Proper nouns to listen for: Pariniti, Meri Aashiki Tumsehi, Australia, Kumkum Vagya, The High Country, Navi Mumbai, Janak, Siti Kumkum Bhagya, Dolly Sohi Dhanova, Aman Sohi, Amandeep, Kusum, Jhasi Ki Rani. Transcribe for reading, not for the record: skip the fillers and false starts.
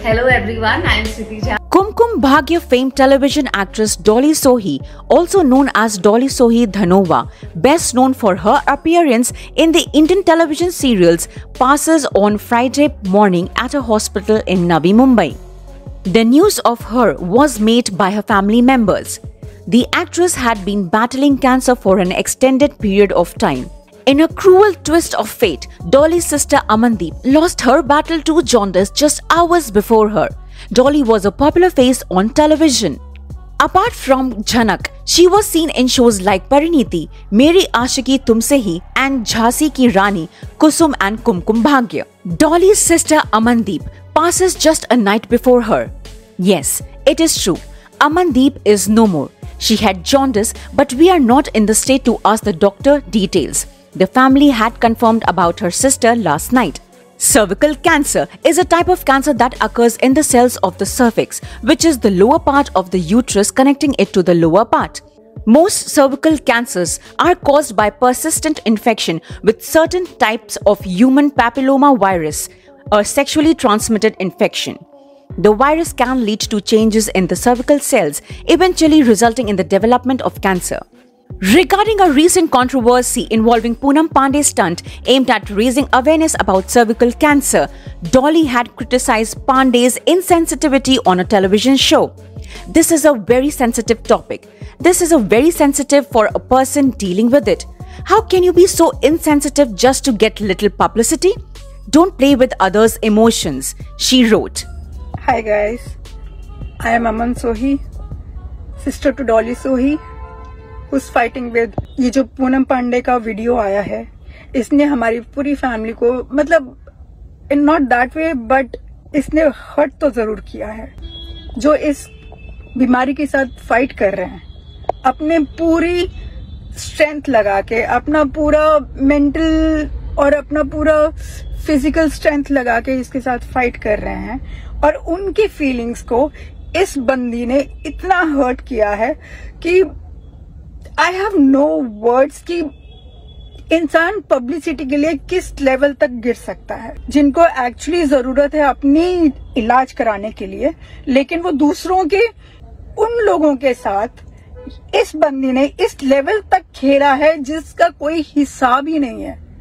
Hello everyone, I am Siti. Kumkum Bhagya famed television actress Dolly Sohi, also known as Dolly Sohi Dhanova, best known for her appearance in the Indian television serials, passes on Friday morning at a hospital in Navi Mumbai. The news of her was made by her family members. The actress had been battling cancer for an extended period of time. In a cruel twist of fate, Dolly's sister Amandeep lost her battle to jaundice just hours before her. Dolly was a popular face on television. Apart from Janak, she was seen in shows like Pariniti, Meri Aashiki Tumsehi and Jhasi Ki Rani, Kusum and Kumkum Bhagya. Dolly's sister Amandeep passes just a night before her. Yes, it is true. Amandeep is no more. She had jaundice, but we are not in the state to ask the doctor details. The family had confirmed about her sister last night. Cervical cancer is a type of cancer that occurs in the cells of the cervix, which is the lower part of the uterus connecting it to the lower part. Most cervical cancers are caused by persistent infection with certain types of human papilloma virus, a sexually transmitted infection. The virus can lead to changes in the cervical cells, eventually resulting in the development of cancer. Regarding a recent controversy involving Poonam Pandey's stunt aimed at raising awareness about cervical cancer, Dolly had criticized Pandey's insensitivity on a television show. This is a very sensitive topic. This is a very sensitive for a person dealing with it. How can you be so insensitive just to get little publicity? Don't play with others' emotions, she wrote. Hi guys, I am Aman Sohi, sister to Dolly Sohi. उस fighting with ये जो पूनम पांडे का video आया है इसने हमारी पूरी family को मतलब नॉट दैट वे बट इसने हर्ट तो जरूर किया है जो इस बीमारी के साथ फाइट कर रहे हैं अपने पूरी स्ट्रेंथ लगा के अपना पूरा मेंटल और अपना पूरा फिजिकल स्ट्रेंथ लगा के इसके साथ फाइट कर रहे हैं और उनकी फीलिंग्स को इस बंदी ने इतना हर्ट किया है कि I have no words कि इंसान पब्लिसिटी के लिए किस लेवल तक गिर सकता है जिनको एक्चुअली जरूरत है अपनी इलाज कराने के लिए लेकिन वो दूसरों के उन लोगों के साथ इस बंदी ने इस लेवल तक खेला है जिसका कोई हिसाब ही नहीं है।